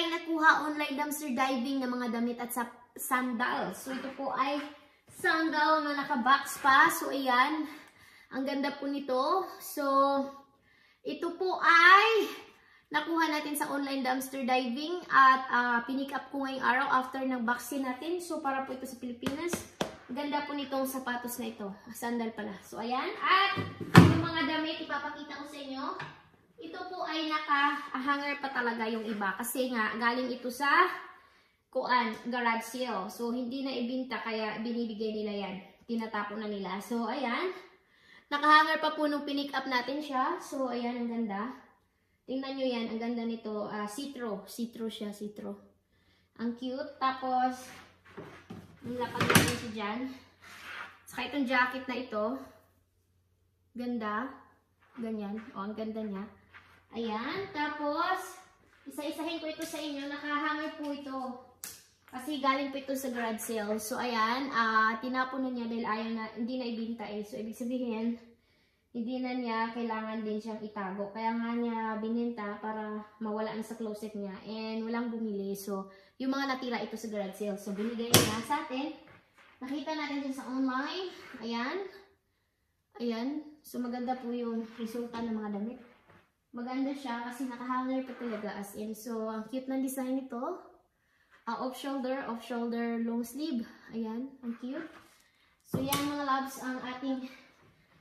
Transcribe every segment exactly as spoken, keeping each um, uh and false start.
ay nakuha online dumpster diving ng mga damit at sandals. So ito po ay sandal na naka-box pa. So ayan, ang ganda po nito. So ito po ay nakuha natin sa online dumpster diving at uh, pinick up ko ngayong araw after ng vaccine natin. So para po ito sa Pilipinas. Ganda po nitong sapatos na ito. Sandal pala. So ayan. At yung mga damit, ipapakita ko sa inyo. Ito po ay naka-hanger pa talaga yung iba. Kasi nga, galing ito sa kuan, garage sale. So hindi na ibinta kaya binibigay nila yan. Tinatapo na nila. So ayan. Naka-hanger pa po nung pinick up natin siya. So ayan, ang ganda. Tingnan nyo yan. Ang ganda nito. Uh, citro. Citro siya. Citro. Ang cute. Tapos nilapag natin siya dyan. Saka itong jacket na ito. Ganda. Ganyan. O, ang ganda niya. Ayan. Tapos, isa-isahin ko ito sa inyo. Nakahanger po ito. Kasi galing po ito sa garage sale. So, ayan. Uh, tinapon na niya dahil ayaw na, hindi na ibinta eh. So, ibig sabihin, hindi na niya kailangan din siyang itago. Kaya nga niya bininta para mawala na sa closet niya. And walang bumili. So, yung mga natira ito sa garage sale. So, binigay niya sa atin. Nakita natin siya sa online. Ayan. Ayan. So, maganda po yung resulta ng mga damit. Maganda siya kasi nakahanger pa talaga as in. So, ang cute ng design nito. Uh, off-shoulder, off-shoulder, long sleeve. Ayan. Ang cute. So, yan mga loves ang ating...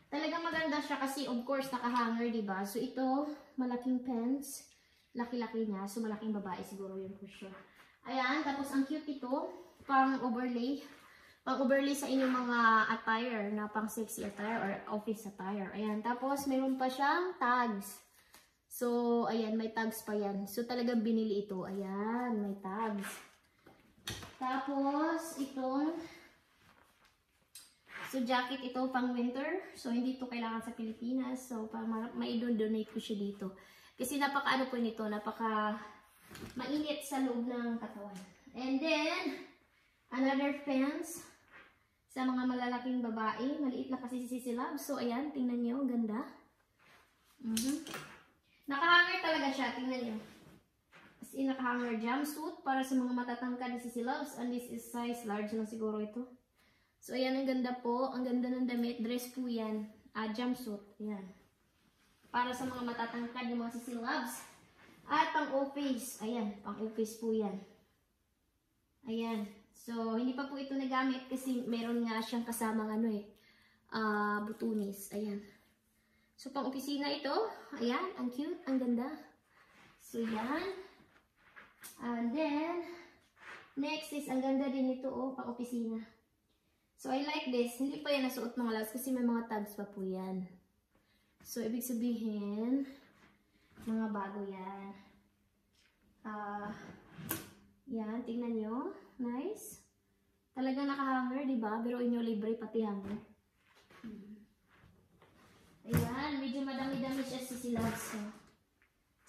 Talagang maganda siya kasi of course nakahanger, diba? So ito, malaking pants. Laki-laki niya. So malaking babae siguro yun for sure. Ayan, tapos ang cute ito. Pang overlay. Pang overlay sa inyong mga attire na pang sexy attire or office attire. Ayan, tapos mayroon pa siyang tags. So ayan, may tags pa yan. So talagang binili ito. Ayan, may tags. Tapos itong... So, jacket ito pang winter. So, hindi ito kailangan sa Pilipinas. So, ma-donate ko siya dito. Kasi napaka-ano po nito, napaka-mainit sa loob ng katawan. And then, another pants sa mga malalaking babae. Maliit na kasi si Silab. So, ayan, tingnan nyo. Ganda. Mm-hmm. Nakahanger talaga siya. Tingnan nyo. As in, nakahanger jumpsuit para sa mga matatangka ni si Silabs. And this is size large na siguro ito. So, ayan, ang ganda po. Ang ganda ng damit. Dress po yan. Uh, jumpsuit. Ayan. Para sa mga matatangkad ng mga sisilabs. At pang-office. Ayan. Pang-office po yan. Ayan. So, hindi pa po ito nagamit kasi meron nga siyang kasamang ano eh. Uh, butunis. Ayan. So, pang-opisina ito. Ayan. Ang cute. Ang ganda. So, yan. And then, next is, ang ganda din ito oh. Pang-opisina. So, I like this. Hindi pa yan nasuot mga loves kasi may mga tags pa po yan. So, ibig sabihin, mga bago yan. Uh, yan, tingnan nyo. Nice. Talaga nakahanger, diba? Pero inyo libre pati hanger. Ayan, medyo madami-dami siya si si loves. So.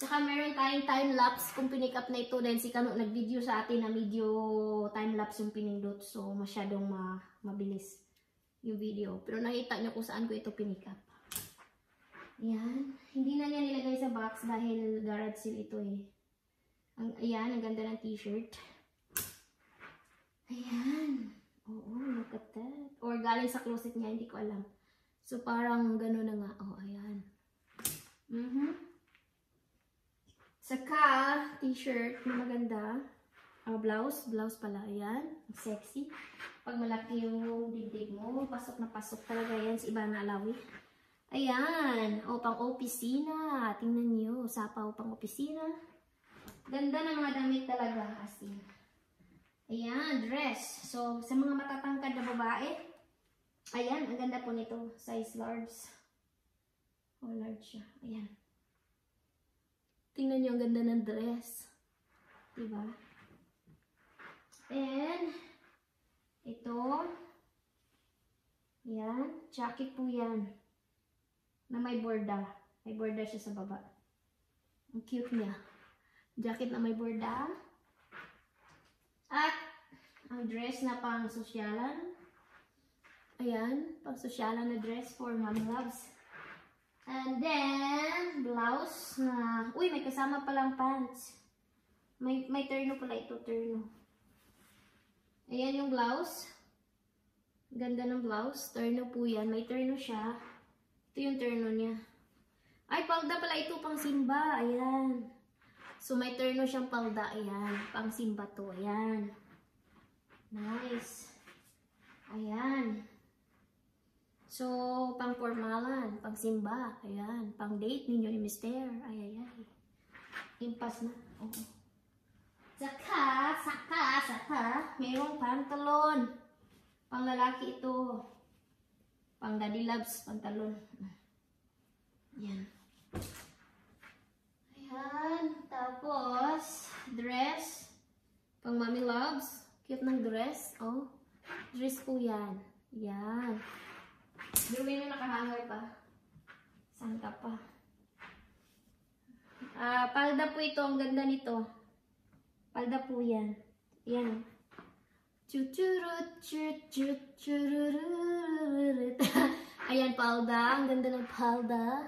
Tsaka meron tayong time-lapse kung pinick up na ito dahil si Kano nag-video sa atin na medyo time-lapse yung pinindot. So, masyadong ma mabilis yung video. Pero nakita nyo kung saan ko ito pinick up. Ayan. Hindi na niya nilagay sa box dahil garage sale ito eh. Ang, ayan, ang ganda ng t-shirt. Ayan. Oo, look at that. Or galing sa closet niya, hindi ko alam. So, parang gano'n na nga. Oh, ayan. Mm-hmm. Saka, t-shirt na maganda. Uh, blouse, blouse pala, ayan. Sexy. Pag malaki yung dibdib mo, pasok na pasok talaga yan sa iba na alawi. Ayan. O, pang-opisina. Tingnan nyo. Sapaw, pang-opisina. Ganda ng mga damit talaga. As in. Ayan, dress. So, sa mga matatangkad na babae, ayan, ang ganda po nito. Size large. O, large siya. Ayan. Tingnan nyo, ang ganda ng dress. Diba? And, ito, yan, jacket po yan, na may borda. May borda siya sa baba. Ang cute niya. Jacket na may borda. At, ang dress na pang sosyalan. Ayan, pang sosyalan na dress for mom loves. And then, blouse na, uy, may kasama palang pants. May, may terno pala ito, terno. Ayan yung blouse. Ganda ng blouse. Terno po yan. May terno siya. Ito yung terno niya. Ay, palda pala ito, pang simba. Ayan. So, may terno siyang palda. Ayan. Pang simba to. Ayan. Nice. Ayan. So, pang formalan. Pang simba. Ayan. Pang date ninyo ni mister. Ay, ay, ay. Impas na. Oo. Saka, saka, saka, mayroong pantalon. Pang lalaki ito. Pang daddy loves, pantalon. Ayan. Ayan. Tapos, dress. Pang mommy loves. Cute ng dress. Oh. Dress po yan. Ayan. Dumi na nakahangar pa. Santa pa. Ah, palda po ito. Ang ganda nito. Palda po yan. Yan. Ayan, palda. Ang ganda ng palda.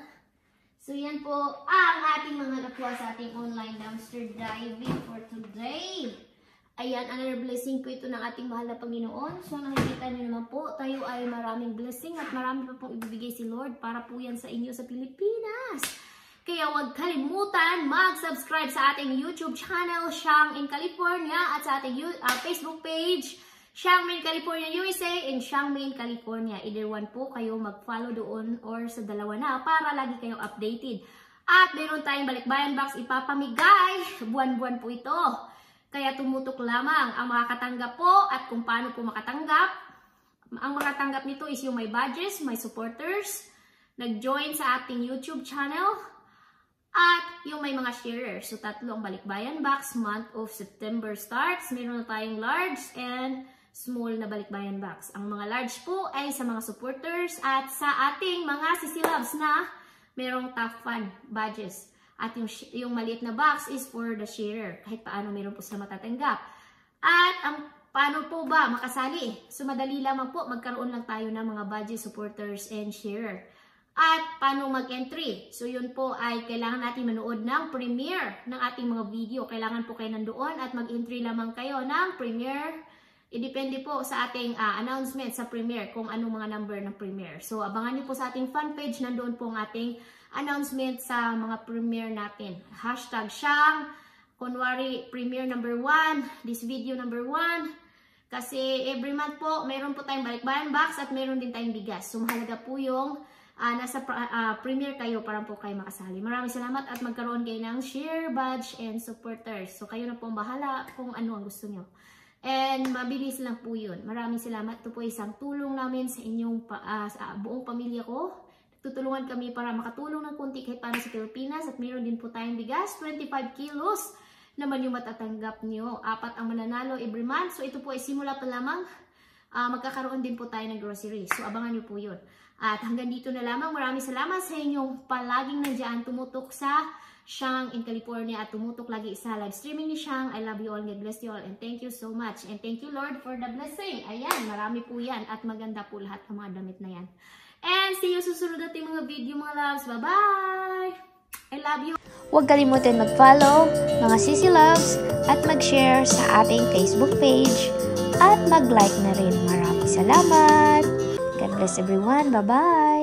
So, yan po ang ating mga nakuha sa ating online dumpster diving for today. Ayan, another blessing po ito ng ating mahal na Panginoon. So, nakikita niyo naman po, tayo ay maraming blessing at marami pa pong ibibigay si Lord para po yan sa inyo sa Pilipinas. Kaya huwag kalimutan mag-subscribe sa ating YouTube channel, Shang in California, at sa ating uh, Facebook page, Shang Mine California U S A and Shang Mine California. Either one po kayo mag-follow doon or sa dalawa na para lagi kayong updated. At meron tayong balikbayan box ipapamigay. Buwan-buwan po ito. Kaya tumutok lamang ang makakatanggap po at kung paano po makatanggap. Ang makatanggap nito is yung may badges, may supporters, nag-join sa ating YouTube channel, at yung may mga sharers. So, tatlong balikbayan box. Month of September starts. Meron na tayong large and small na balikbayan box. Ang mga large po ay sa mga supporters at sa ating mga sisilabs na merong top fan badges. At yung, yung maliit na box is for the sharer. Kahit paano meron po sila matatanggap. At ang paano po ba makasali? So, madali lamang po. Magkaroon lang tayo ng mga badges, supporters, and sharer. At paano mag-entry? So yun po ay kailangan natin manood ng premiere ng ating mga video. Kailangan po kayo nandoon at mag-entry lamang kayo ng premiere. Idepende po sa ating uh, announcement sa premiere kung anong mga number ng premiere. So abangan nyo po sa ating fan page. Nandoon po ang ating announcement sa mga premiere natin. Hashtag Shang, kunwari premiere number one, this video number one. Kasi every month po mayroon po tayong balikbayan box at mayroon din tayong bigas. So mahalaga po yung Uh, nasa uh, premiere kayo para po kayo makasali. Maraming salamat at magkaroon kayo ng share, badge, and supporters. So, kayo na pong bahala kung ano ang gusto nyo. And, mabilis lang po yun. Maraming salamat. Ito po isang tulong namin sa inyong uh, sa buong pamilya ko. Tutulungan kami para makatulong ng kunti kahit para sa Pilipinas. At meron din po tayong bigas. twenty-five kilos naman yung matatanggap nyo. Apat ang mananalo every month. So, ito po ay simula pa lamang. Uh, magkakaroon din po tayo ng grocery. So, abangan nyo po yun. At hanggang dito na lamang. Maraming salamat sa inyong palaging nandiyan. Tumutok sa Shang in California at tumutok lagi sa live streaming ni Shang. I love you all. God bless you all. And thank you so much. And thank you Lord for the blessing. Ayan, marami po yan. At maganda po lahat ng mga damit na yan. And see you susunod natin mga video mga loves. Bye-bye! I love you. Huwag kalimutan mag-follow mga sisi loves at mag-share sa ating Facebook page. At mag-like na rin. Maraming salamat. God bless everyone. Bye-bye.